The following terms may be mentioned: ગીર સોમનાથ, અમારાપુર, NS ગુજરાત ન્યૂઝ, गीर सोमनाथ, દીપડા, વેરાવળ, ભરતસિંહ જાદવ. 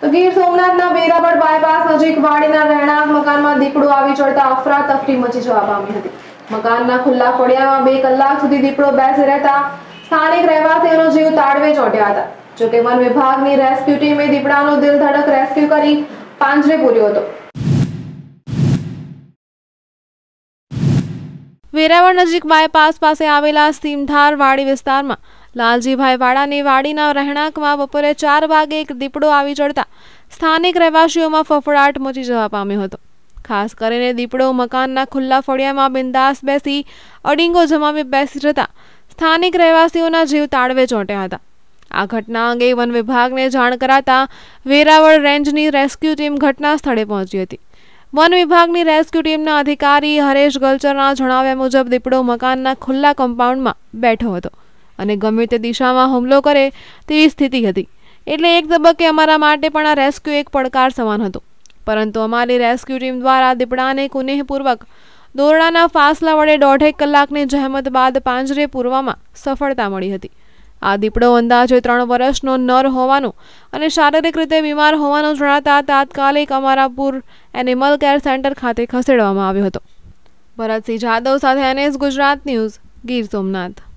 तो गीर सोमनाथना વેરાવળ બાયપાસ નજીક વાડીના રહેણાંક મકાનમાં દીપડો આવી ચડતા અફરાતફરી મચી જવા પામી હતી। મકાનના ખુલ્લા પડ્યામાં 2 કલાક સુધી દીપડો બેસી રહેતા સ્થાનિક રહેવાસીઓનો જીવ તાળવે ચોંટ્યા હતા। જો કે વન વિભાગની રેસ્ક્યુ ટીમે દીપડાનો દિલધડક રેસ્ક્યુ કરી પાંજરે પૂર્યો હતો। વેરાવળ નજીક બાયપાસ પાસે આવેલા સીમધાર વાડી વિસ્તારમાં લાલજીભાઈ વાડાની વાડીના રહેણાંકમાં બપોરે 4 વાગે એક દીપડો આવી ચડતા સ્થાનિક રહેવાસીઓમાં ફફડાટ મચી જવા પામ્યો હતો। ખાસ કરીને દીપડો મકાનના ખુલ્લા ફળિયામાં બિંદાસ બેસી અડીંગો જમાવી બેસી રહેતા સ્થાનિક રહેવાસીઓના જીવ તાળવે ચોંટ્યા હતા। આ ઘટના અંગે વન વિભાગને જાણ કરાતા વેરાવળ રેન્જની રેસ્ક્યુ ટીમ ઘટના સ્થળે પહોંચી હતી। वन विभागनी रेस्क्यू टीमना अधिकारी हरेश गलचरना जणाव्या मुजब दीपड़ो मकानना खुला कम्पाउंडमां बेठो हतो अने गमे ते दिशामां हुमलो करे तेवी स्थिति हती। एटले एक तबक्के अमारा माटे पण आ रेस्क्यू एक પડકાર સમાન હતો, પરંતુ અમારી રેસ્ક્યુ ટીમ દ્વારા દીપડાને કુનેહપૂર્વક દોરડાના ફાસલા વડે 1.5 કલાકની જહેમત બાદ પાંજરે પૂરવામાં સફળતા મળી હતી। આ દીપડો અંદાજે 3 વર્ષનો નર હોવાનું અને શારીરિક રીતે બીમાર હોવાનું જણાતા તાત્કાલિક અમારાપુર એનિમલ કેર સેન્ટર ખાતે ખસેડવામાં આવ્યો હતો। ભરતસિંહ જાદવ સાથે NS ગુજરાત ન્યૂઝ, ગીર સોમનાથ।